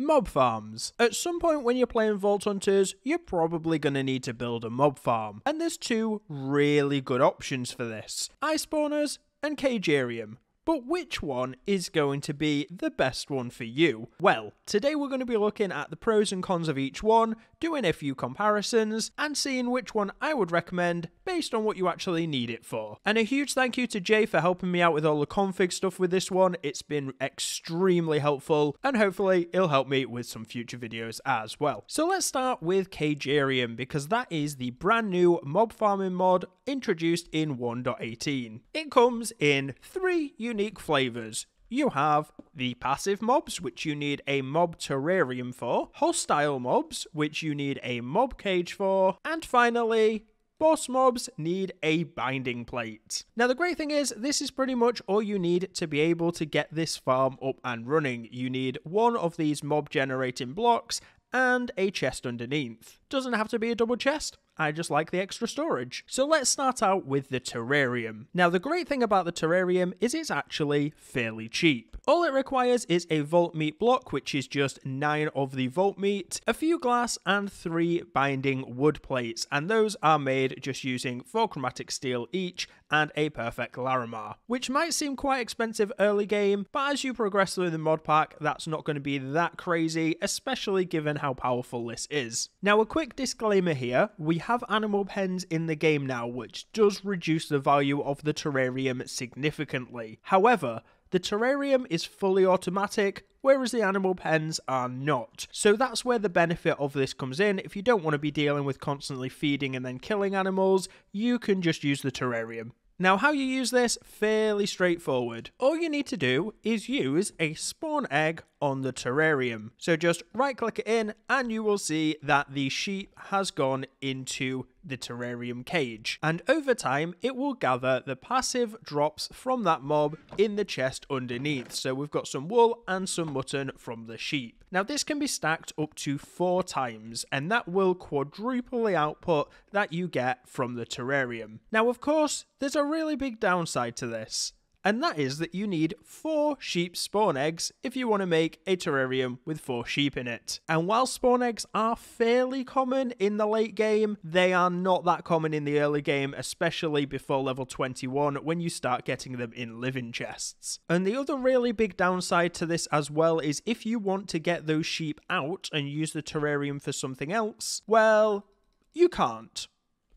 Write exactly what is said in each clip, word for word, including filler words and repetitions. mob farms. At some point when you're playing Vault Hunters, you're probably going to need to build a mob farm, and there's two really good options for this: iSpawners and Cagerium. But which one is going to be the best one for you? Well, today we're going to be looking at the pros and cons of each one, doing a few comparisons, and seeing which one I would recommend based on what you actually need it for. And a huge thank you to Jay for helping me out with all the config stuff with this one. It's been extremely helpful, and hopefully it'll help me with some future videos as well. So let's start with Cagerium, because that is the brand new mob farming mod introduced in one point eighteen. It comes in three unique flavors. You have the passive mobs, which you need a mob terrarium for, hostile mobs, which you need a mob cage for, and finally, boss mobs need a binding plate. Now the great thing is, this is pretty much all you need to be able to get this farm up and running. You need one of these mob generating blocks and a chest underneath. Doesn't have to be a double chest, I just like the extra storage. So let's start out with the terrarium. Now the great thing about the terrarium is it's actually fairly cheap. All it requires is a vault meat block, which is just nine of the vault meat, a few glass and three binding wood plates, and those are made just using four chromatic steel each and a perfect Larimar, which might seem quite expensive early game, but as you progress through the mod pack, that's not going to be that crazy, especially given how powerful this is. Now a quick disclaimer here, we have animal pens in the game now, which does reduce the value of the terrarium significantly. However, the terrarium is fully automatic, whereas the animal pens are not. So that's where the benefit of this comes in. If you don't want to be dealing with constantly feeding and then killing animals, you can just use the terrarium. Now how you use this, fairly straightforward. All you need to do is use a spawn egg on the terrarium. So just right click it in and you will see that the sheep has gone into the terrarium cage, and over time it will gather the passive drops from that mob in the chest underneath. So we've got some wool and some mutton from the sheep. Now this can be stacked up to four times, and that will quadruple the output that you get from the terrarium. Now of course there's a really big downside to this, and that is that you need four sheep spawn eggs if you want to make a terrarium with four sheep in it. And while spawn eggs are fairly common in the late game, they are not that common in the early game, especially before level twenty-one when you start getting them in living chests. And the other really big downside to this as well is if you want to get those sheep out and use the terrarium for something else, well, you can't.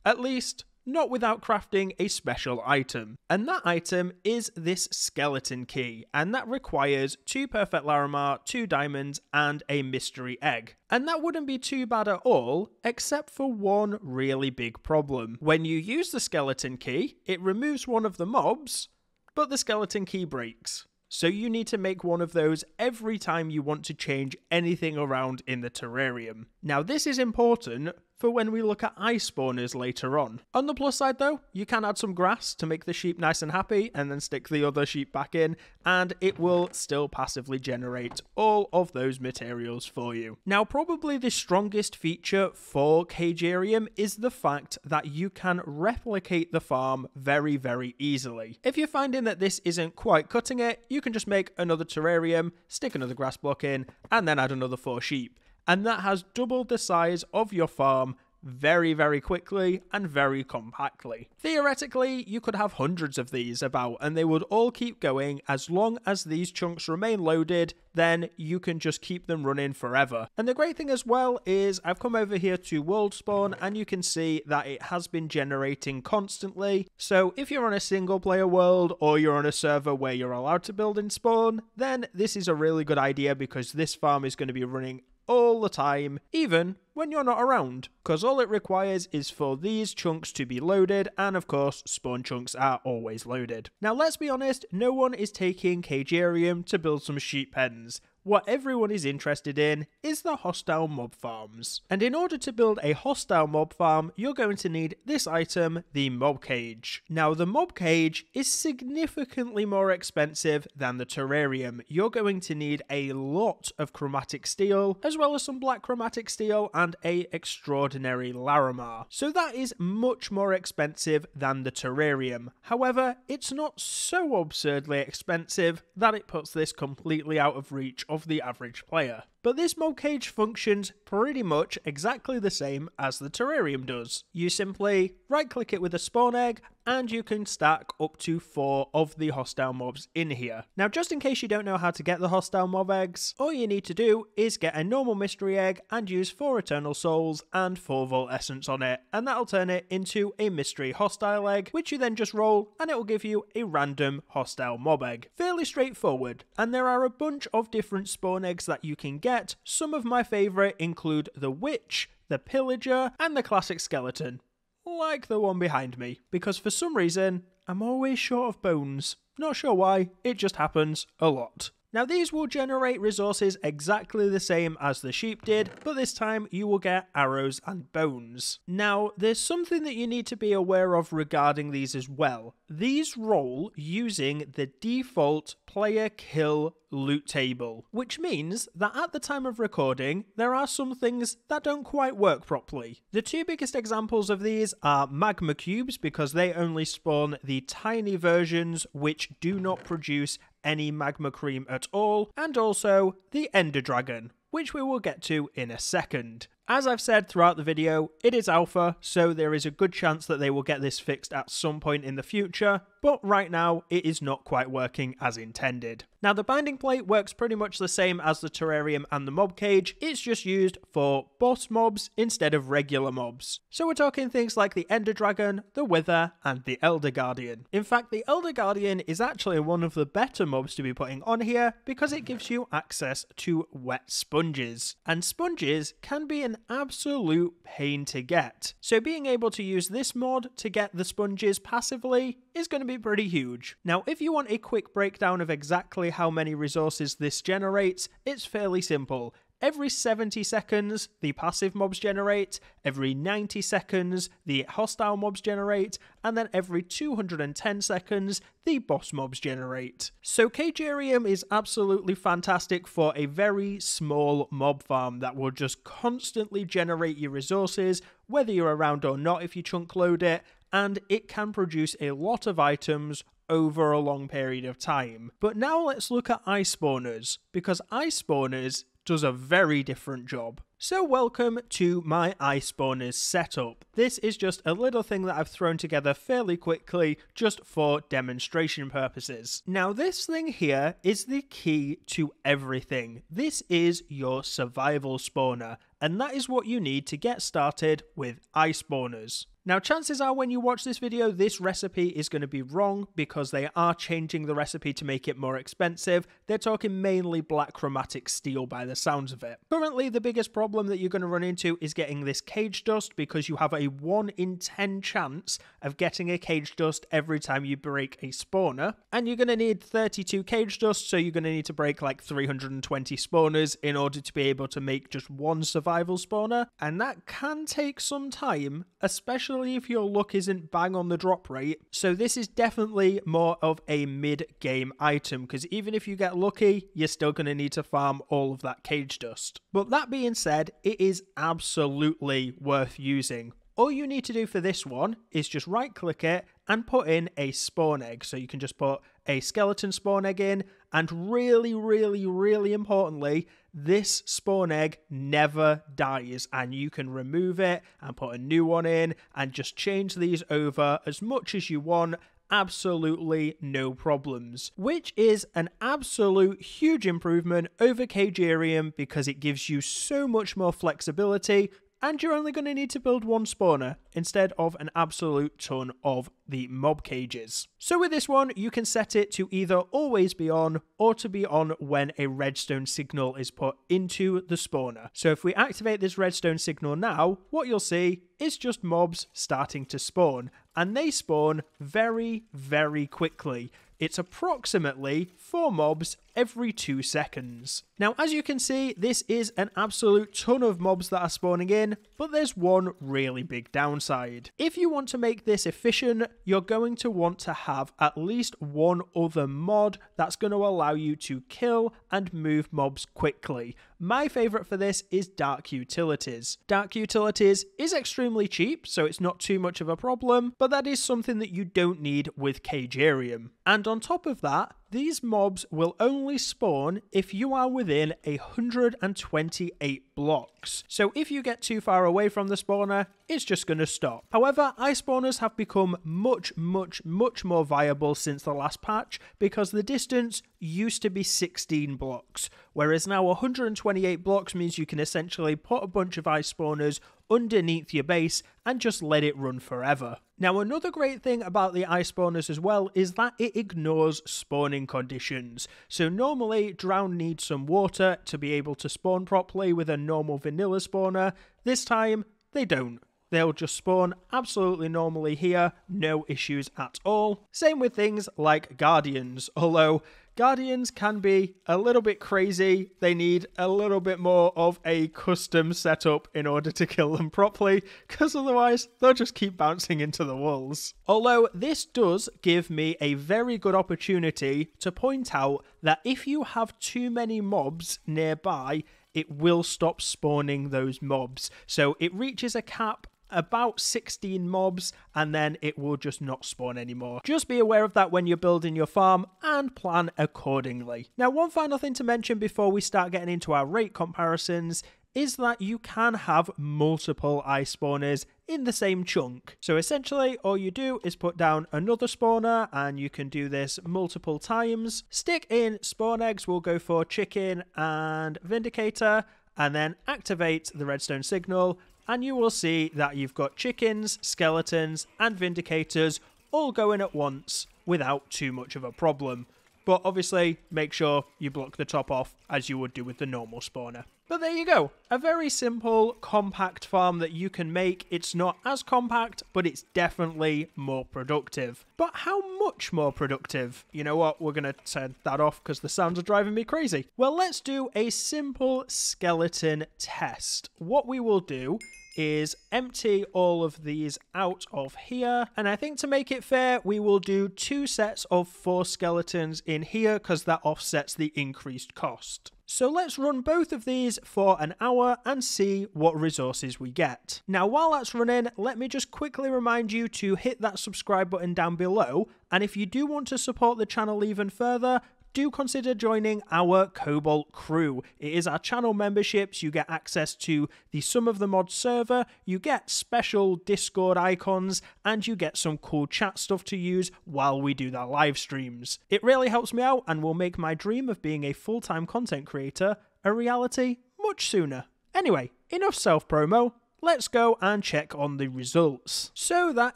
At least not without crafting a special item. And that item is this skeleton key, and that requires two perfect Larimar, two diamonds, and a mystery egg. And that wouldn't be too bad at all, except for one really big problem. When you use the skeleton key, it removes one of the mobs, but the skeleton key breaks. So you need to make one of those every time you want to change anything around in the terrarium. Now this is important for when we look at iSpawners later on. On the plus side though, you can add some grass to make the sheep nice and happy and then stick the other sheep back in, and it will still passively generate all of those materials for you. Now probably the strongest feature for Cagerium is the fact that you can replicate the farm very very easily. If you're finding that this isn't quite cutting it, you can just make another terrarium, stick another grass block in, and then add another four sheep. And that has doubled the size of your farm very, very quickly and very compactly. Theoretically, you could have hundreds of these about, and they would all keep going as long as these chunks remain loaded. Then you can just keep them running forever. And the great thing as well is I've come over here to world spawn, and you can see that it has been generating constantly. So if you're on a single player world, or you're on a server where you're allowed to build in spawn, then this is a really good idea, because this farm is going to be running all the time, even when you're not around, because all it requires is for these chunks to be loaded, and of course spawn chunks are always loaded. Now let's be honest, no one is taking Cagerium to build some sheep pens. What everyone is interested in is the hostile mob farms. And in order to build a hostile mob farm, you're going to need this item, the mob cage. Now the mob cage is significantly more expensive than the terrarium. You're going to need a lot of chromatic steel, as well as some black chromatic steel and a extraordinary Larimar. So that is much more expensive than the terrarium. However, it's not so absurdly expensive that it puts this completely out of reach of the average player. but this mob cage functions pretty much exactly the same as the terrarium does. You simply right click it with a spawn egg and you can stack up to four of the hostile mobs in here. Now just in case you don't know how to get the hostile mob eggs, all you need to do is get a normal mystery egg and use four eternal souls and four vault essence on it, and that'll turn it into a mystery hostile egg, which you then just roll and it will give you a random hostile mob egg. Fairly straightforward, and there are a bunch of different spawn eggs that you can get. Some of my favourite include the witch, the pillager and the classic skeleton, like the one behind me, because for some reason I'm always short of bones. Not sure why, it just happens a lot. Now these will generate resources exactly the same as the sheep did, but this time you will get arrows and bones. Now there's something that you need to be aware of regarding these as well. These roll using the default player kill loot table, which means that at the time of recording there are some things that don't quite work properly. The two biggest examples of these are magma cubes, because they only spawn the tiny versions which do not produce any magma cream at all, and also the ender dragon, which we will get to in a second. As I've said throughout the video, it is alpha, so there is a good chance that they will get this fixed at some point in the future, but right now it is not quite working as intended. Now the binding plate works pretty much the same as the terrarium and the mob cage, it's just used for boss mobs instead of regular mobs. So we're talking things like the ender dragon, the wither and the elder guardian. In fact, the elder guardian is actually one of the better mobs to be putting on here, because it gives you access to wet sponges, and sponges can be an An absolute pain to get, so being able to use this mod to get the sponges passively is going to be pretty huge. Now if you want a quick breakdown of exactly how many resources this generates, it's fairly simple. Every seventy seconds the passive mobs generate, every ninety seconds the hostile mobs generate, and then every two hundred ten seconds the boss mobs generate. So Cagerium is absolutely fantastic for a very small mob farm that will just constantly generate your resources, whether you're around or not if you chunk load it, and it can produce a lot of items over a long period of time. But now let's look at iSpawners, because iSpawners does a very different job. So welcome to my iSpawners setup. This is just a little thing that I've thrown together fairly quickly just for demonstration purposes. Now this thing here is the key to everything. This is your survival spawner, and that is what you need to get started with iSpawners. Now chances are when you watch this video this recipe is going to be wrong, because they are changing the recipe to make it more expensive. They're talking mainly black chromatic steel by the sounds of it. Currently the biggest problem that you're going to run into is getting this cage dust, because you have a one in ten chance of getting a cage dust every time you break a spawner, and you're going to need thirty-two cage dust, so you're going to need to break like three hundred twenty spawners in order to be able to make just one survival spawner, and that can take some time, especially if your luck isn't bang on the drop rate. So this is definitely more of a mid-game item, because even if you get lucky you're still going to need to farm all of that cage dust. But that being said, it is absolutely worth using. All you need to do for this one is just right click it and put in a spawn egg. So you can just put a skeleton spawn egg in, and really really really importantly, this spawn egg never dies, and you can remove it and put a new one in and just change these over as much as you want. Absolutely no problems, which is an absolute huge improvement over Cagerium, because it gives you so much more flexibility, and you're only going to need to build one spawner instead of an absolute ton of the mob cages. So with this one you can set it to either always be on or to be on when a redstone signal is put into the spawner. So if we activate this redstone signal now, what you'll see is just mobs starting to spawn, and they spawn very very quickly. It's approximately four mobs every two seconds. Now as you can see, this is an absolute ton of mobs that are spawning in, but there's one really big downside. If you want to make this efficient, you're going to want to have at least one other mod that's going to allow you to kill and move mobs quickly. My favorite for this is Dark Utilities. Dark Utilities is extremely cheap, so it's not too much of a problem, but that is something that you don't need with Cagerium. And on top of that, These mobs will only spawn if you are within one hundred twenty-eight blocks. So if you get too far away from the spawner, it's just going to stop. However, iSpawners have become much, much, much more viable since the last patch because the distance used to be sixteen blocks, whereas now one hundred twenty-eight blocks means you can essentially put a bunch of iSpawners underneath your base and just let it run forever. Now, another great thing about the iSpawners as well is that it ignores spawning conditions. So normally, Drown needs some water to be able to spawn properly with a normal vanilla spawner. This time, they don't. They'll just spawn absolutely normally here, no issues at all. Same with things like Guardians, although Guardians can be a little bit crazy. They need a little bit more of a custom setup in order to kill them properly, because otherwise they'll just keep bouncing into the walls. Although this does give me a very good opportunity to point out that if you have too many mobs nearby, it will stop spawning those mobs. So it reaches a cap about sixteen mobs and then it will just not spawn anymore. Just be aware of that when you're building your farm and plan accordingly. Now, one final thing to mention before we start getting into our rate comparisons is that you can have multiple iSpawners in the same chunk. So essentially all you do is put down another spawner, and you can do this multiple times. Stick in spawn eggs, we'll go for chicken and vindicator, and then activate the redstone signal, and you will see that you've got chickens, skeletons, and vindicators all going at once without too much of a problem. But obviously, make sure you block the top off as you would do with the normal spawner. But there you go, a very simple, compact farm that you can make. It's not as compact, but it's definitely more productive. But how much more productive? You know what, we're going to turn that off because the sounds are driving me crazy. Well, let's do a simple skeleton test. What we will do is empty all of these out of here, and I think to make it fair we will do two sets of four skeletons in here because that offsets the increased cost. So let's run both of these for an hour and see what resources we get. Now, while that's running, let me just quickly remind you to hit that subscribe button down below, and if you do want to support the channel even further, do consider joining our Cobalt crew. It is our channel memberships. You get access to the Sum of the Mods server, you get special Discord icons, and you get some cool chat stuff to use while we do their live streams. It really helps me out and will make my dream of being a full-time content creator a reality much sooner. Anyway, enough self-promo. Let's go and check on the results. So that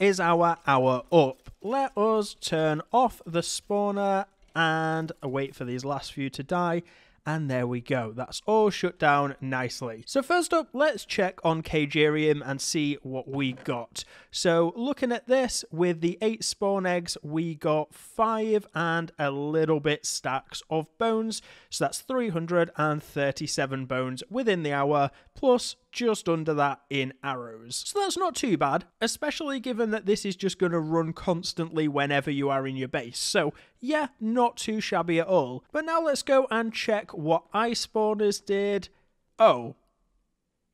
is our hour up. Let us turn off the spawner and wait for these last few to die, and there we go. That's all shut down nicely. So first up, let's check on Cagerium and see what we got. So looking at this, with the eight spawn eggs, we got five and a little bit stacks of bones. So that's three hundred thirty-seven bones within the hour, plus just under that in arrows. So that's not too bad, especially given that this is just going to run constantly whenever you are in your base. So yeah, not too shabby at all. But now let's go and check what iSpawners did. Oh,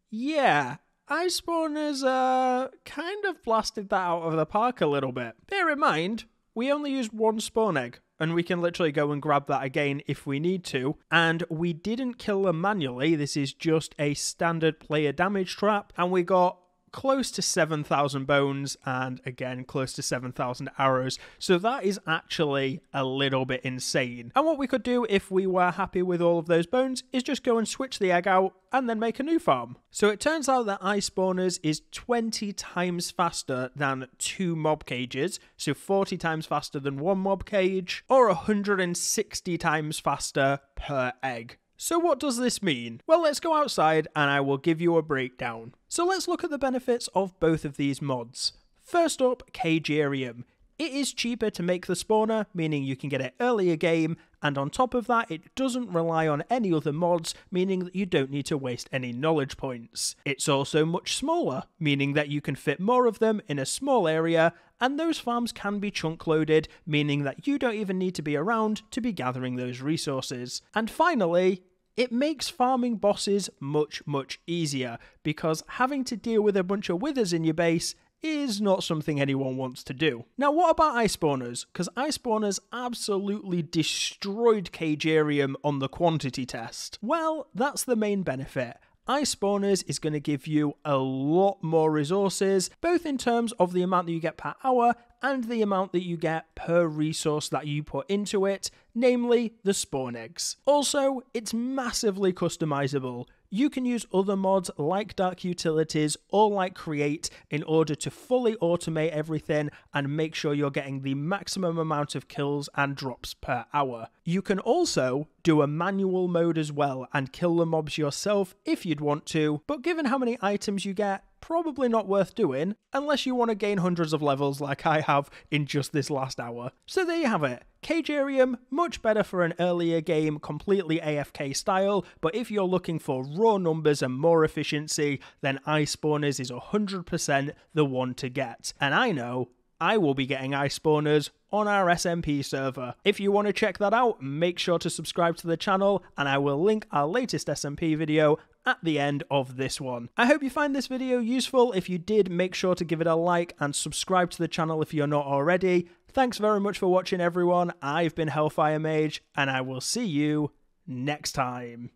yeah, iSpawners uh, kind of blasted that out of the park a little bit. Bear in mind, we only used one spawn egg, and we can literally go and grab that again if we need to. And we didn't kill them manually. This is just a standard player damage trap. And we got close to seven thousand bones and again close to seven thousand arrows. So that is actually a little bit insane. And what we could do if we were happy with all of those bones is just go and switch the egg out and then make a new farm. So it turns out that iSpawners is twenty times faster than two mob cages, so forty times faster than one mob cage, or one hundred sixty times faster per egg. So what does this mean? Well, let's go outside and I will give you a breakdown. So let's look at the benefits of both of these mods. First up, Cagerium. It is cheaper to make the spawner, meaning you can get it earlier game, and on top of that it doesn't rely on any other mods, meaning that you don't need to waste any knowledge points. It's also much smaller, meaning that you can fit more of them in a small area, and those farms can be chunk loaded, meaning that you don't even need to be around to be gathering those resources. And finally, it makes farming bosses much, much easier, because having to deal with a bunch of withers in your base is not something anyone wants to do. Now what about iSpawners? Because iSpawners absolutely destroyed Cagerium on the quantity test. Well, that's the main benefit. iSpawners is going to give you a lot more resources, both in terms of the amount that you get per hour and the amount that you get per resource that you put into it, namely the spawn eggs. Also, it's massively customizable. You can use other mods like Dark Utilities or like Create in order to fully automate everything and make sure you're getting the maximum amount of kills and drops per hour. You can also do a manual mode as well and kill the mobs yourself if you'd want to, but given how many items you get, probably not worth doing unless you want to gain hundreds of levels like I have in just this last hour. So there you have it. Cagerium, much better for an earlier game, completely A F K style, but if you're looking for raw numbers and more efficiency, then iSpawners is one hundred percent the one to get. And I know I will be getting iSpawners on our S M P server. If you want to check that out, make sure to subscribe to the channel, and I will link our latest S M P video at the end of this one. I hope you find this video useful. If you did, make sure to give it a like and subscribe to the channel if you're not already. Thanks very much for watching, everyone. I've been Hellfiremage, and I will see you next time.